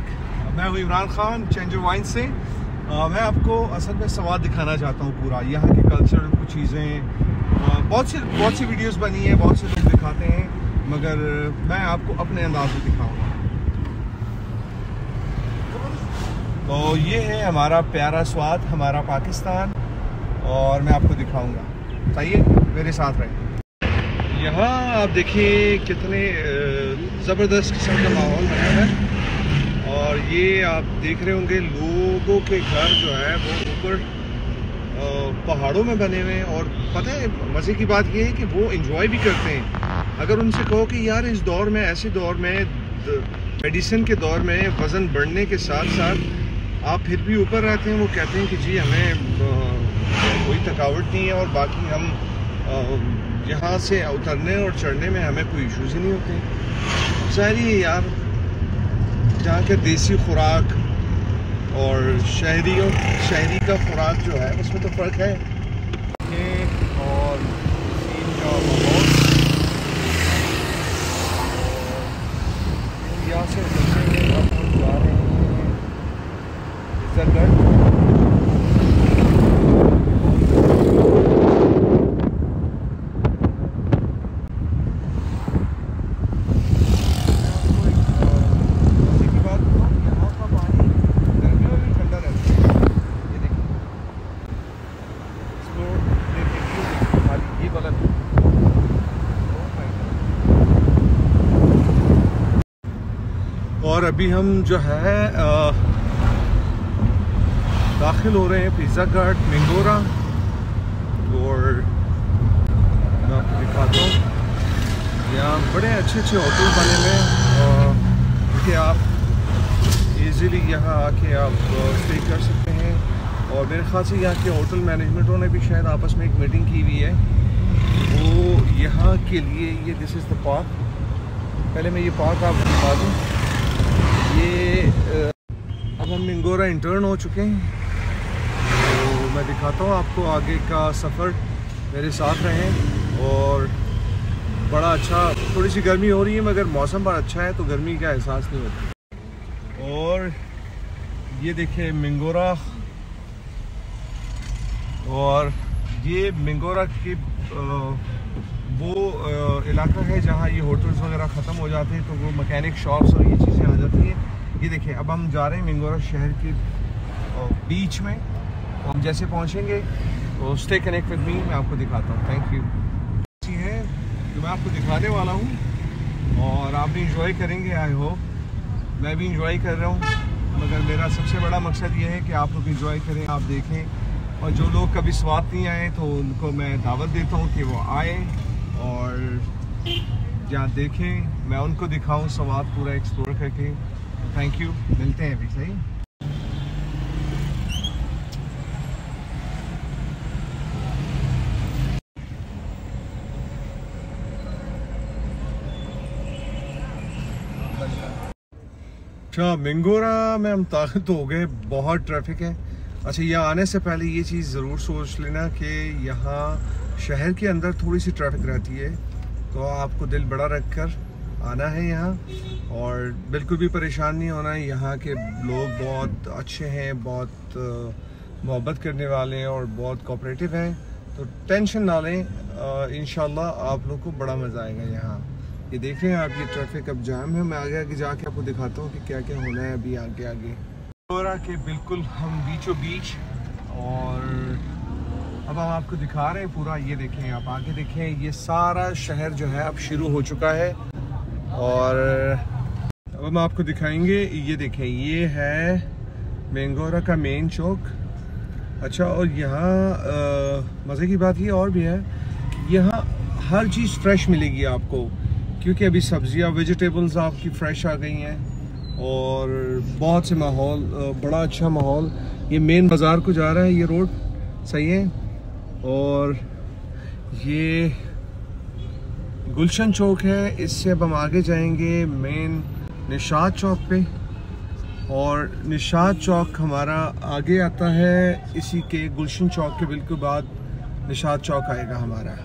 मैं हूँ Imran Khan changer wine से। मैं आपको असल में स्वात दिखाना चाहता हूँ पूरा, यहाँ के कल्चरल कुछ चीज़ें, बहुत सी वीडियोस बनी है, बहुत से लोग दिखाते हैं, मगर मैं आपको अपने अंदाज में दिखाऊंगा। तो ये है हमारा प्यारा स्वात, हमारा पाकिस्तान, और मैं आपको दिखाऊंगा। चाहिए मेरे साथ रहें। यहाँ आप देखिए कितने ज़बरदस्त किस्म का माहौल है। और ये आप देख रहे होंगे लोगों के घर जो है वो ऊपर पहाड़ों में बने हुए हैं। और पता है मज़े की बात ये है कि वो एंजॉय भी करते हैं। अगर उनसे कहो कि यार इस दौर में, ऐसे दौर में, मेडिसिन के दौर में, वज़न बढ़ने के साथ साथ आप फिर भी ऊपर रहते हैं, वो कहते हैं कि जी हमें कोई थकावट नहीं है और बाकी हम यहाँ से उतरने और चढ़ने में हमें कोई इश्यूज़ ही नहीं होते। ज़ाहिर है यार, जहाँ के देसी खुराक और शहरी का खुराक जो है उसमें तो फ़र्क है। और यहाँ से जा रहे हैं और अभी हम जो है दाखिल हो रहे हैं पिज़्ज़ा घाट मिंगोरा। और मैं आपको दिखाता हूँ यहाँ बड़े अच्छे होटल बने हुए हैं कि आप इजीली यहाँ आके आप स्टे कर सकते हैं। और मेरे ख्याल से यहाँ के होटल मैनेजमेंटों ने भी शायद आपस में एक मीटिंग की हुई है वो यहाँ के लिए। ये दिस इज़ द पार्क। पहले मैं ये पार्क आपको दिखा दूँ। ये अब हम मिंगोरा इंटर्न हो चुके हैं, तो मैं दिखाता हूँ आपको आगे का सफ़र। मेरे साथ रहें। और बड़ा अच्छा, थोड़ी सी गर्मी हो रही है मगर मौसम बड़ा अच्छा है तो गर्मी का एहसास नहीं होता। और ये देखिए मिंगोरा, और ये मिंगोरा की वो इलाका है जहाँ ये होटल्स वगैरह ख़त्म हो जाते हैं तो वो मैकेनिक शॉप्स और ये चीज़ें आ जाती हैं। ये देखिए अब हम जा रहे हैं मिंगोरा शहर के बीच में। हम जैसे पहुँचेंगे तो स्टे कनेक्ट विद मी, मैं आपको दिखाता हूँ। Thank you. अच्छी है तो मैं आपको दिखाने वाला हूँ और आप भी इंजॉय करेंगे। आई होप मैं भी इंजॉय कर रहा हूँ, मगर मेरा सबसे बड़ा मकसद ये है कि आप लोग इंजॉय करें, आप देखें। और जो लोग कभी स्वात नहीं आए तो उनको मैं दावत देता हूँ कि वो आए और जहाँ देखें, मैं उनको दिखाऊं स्वात पूरा एक्सप्लोर करके। थैंक यू, मिलते हैं अभी। सही अच्छा, मिंगोरा में हम दाखिल तो हो गए। बहुत ट्रैफिक है। अच्छा, यहाँ आने से पहले ये चीज़ ज़रूर सोच लेना कि यहाँ शहर के अंदर थोड़ी सी ट्रैफिक रहती है, तो आपको दिल बड़ा रखकर आना है यहाँ और बिल्कुल भी परेशान नहीं होना है। यहाँ के लोग बहुत अच्छे हैं, बहुत मोहब्बत करने वाले हैं और बहुत कोऑपरेटिव हैं, तो टेंशन ना लें। इंशाल्लाह आप लोग को बड़ा मज़ा आएगा यहाँ। ये देख रहे हैं आप, ये ट्रैफिक अब जाम है। मैं आगे आगे जाके आपको दिखाता हूँ कि क्या क्या होना है अभी आगे आगे। मिंगोरा के बिल्कुल हम बीचों बीच, और अब हम आपको दिखा रहे हैं पूरा। ये देखें आप, आगे देखें, ये सारा शहर जो है अब शुरू हो चुका है। और अब हम आपको दिखाएंगे, ये देखें, ये है मिंगोरा का मेन चौक। अच्छा, और यहाँ मज़े की बात ये और भी है, यहाँ हर चीज़ फ्रेश मिलेगी आपको, क्योंकि अभी सब्जियाँ, वेजिटेबल्स आपकी फ़्रेश आ गई हैं। और बहुत से माहौल, बड़ा अच्छा माहौल। ये मेन बाज़ार को जा रहा है ये रोड, सही है। और ये गुलशन चौक है, इससे अब हम आगे जाएंगे मेन निशाद चौक पे। और निशाद चौक हमारा आगे आता है, इसी के गुलशन चौक के बिल्कुल बाद निशाद चौक आएगा हमारा।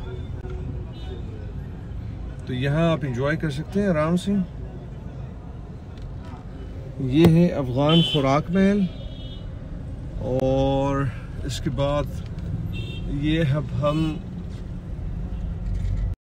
तो यहाँ आप इंजॉय कर सकते हैं आराम से। ये है अफ़गान खुराक महल। और इसके बाद ये अब हम